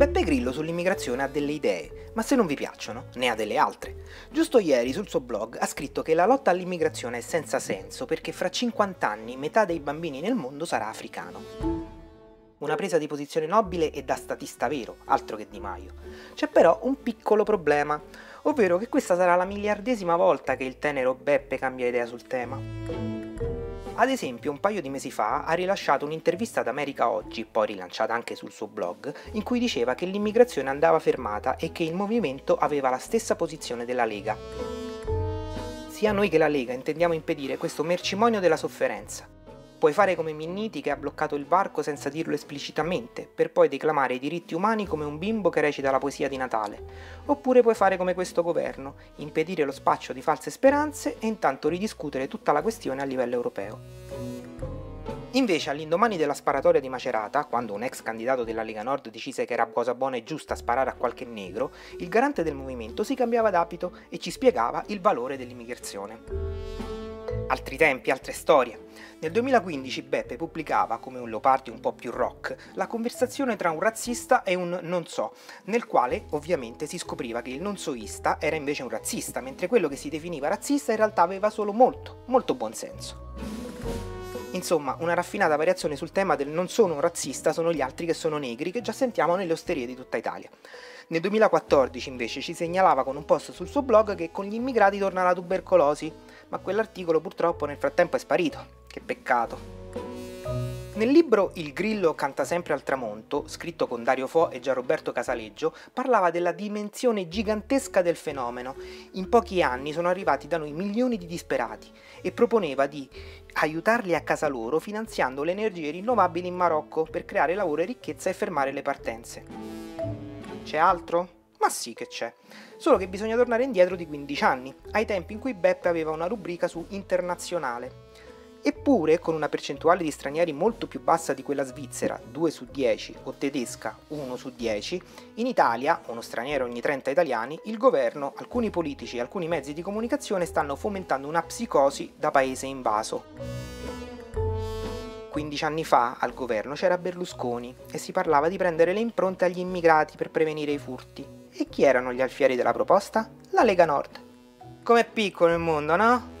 Beppe Grillo sull'immigrazione ha delle idee, ma se non vi piacciono, ne ha delle altre. Giusto ieri sul suo blog ha scritto che la lotta all'immigrazione è senza senso perché fra 50 anni metà dei bambini nel mondo sarà africano. Una presa di posizione nobile e da statista vero, altro che Di Maio. C'è però un piccolo problema, ovvero che questa sarà la miliardesima volta che il tenero Beppe cambia idea sul tema. Ad esempio, un paio di mesi fa ha rilasciato un'intervista ad America Oggi, poi rilanciata anche sul suo blog, in cui diceva che l'immigrazione andava fermata e che il movimento aveva la stessa posizione della Lega. Sia noi che la Lega intendiamo impedire questo mercimonio della sofferenza. Puoi fare come Minniti, che ha bloccato il varco senza dirlo esplicitamente, per poi declamare i diritti umani come un bimbo che recita la poesia di Natale. Oppure puoi fare come questo governo, impedire lo spaccio di false speranze e intanto ridiscutere tutta la questione a livello europeo. Invece, all'indomani della sparatoria di Macerata, quando un ex candidato della Lega Nord decise che era cosa buona e giusta sparare a qualche negro, il garante del movimento si cambiava d'abito e ci spiegava il valore dell'immigrazione. Altri tempi, altre storie. Nel 2015 Beppe pubblicava, come un Leopardi un po' più rock, la conversazione tra un razzista e un non so, nel quale ovviamente si scopriva che il non soista era invece un razzista, mentre quello che si definiva razzista in realtà aveva solo molto buon senso. Insomma, una raffinata variazione sul tema del non sono un razzista sono gli altri che sono negri, che già sentiamo nelle osterie di tutta Italia. Nel 2014 invece ci segnalava con un post sul suo blog che con gli immigrati torna la tubercolosi, ma quell'articolo purtroppo nel frattempo è sparito. Che peccato. Nel libro Il Grillo canta sempre al tramonto, scritto con Dario Fo e Gianroberto Casaleggio, parlava della dimensione gigantesca del fenomeno. In pochi anni sono arrivati da noi milioni di disperati e proponeva di aiutarli a casa loro finanziando le energie rinnovabili in Marocco per creare lavoro e ricchezza e fermare le partenze. C'è altro? Ma sì che c'è, solo che bisogna tornare indietro di 15 anni, ai tempi in cui Beppe aveva una rubrica su Internazionale. Eppure, con una percentuale di stranieri molto più bassa di quella svizzera, 2 su 10, o tedesca, 1 su 10, in Italia, uno straniero ogni 30 italiani, il governo, alcuni politici e alcuni mezzi di comunicazione stanno fomentando una psicosi da paese invaso. 15 anni fa al governo c'era Berlusconi e si parlava di prendere le impronte agli immigrati per prevenire i furti. E chi erano gli alfieri della proposta? La Lega Nord. Com'è piccolo il mondo, no?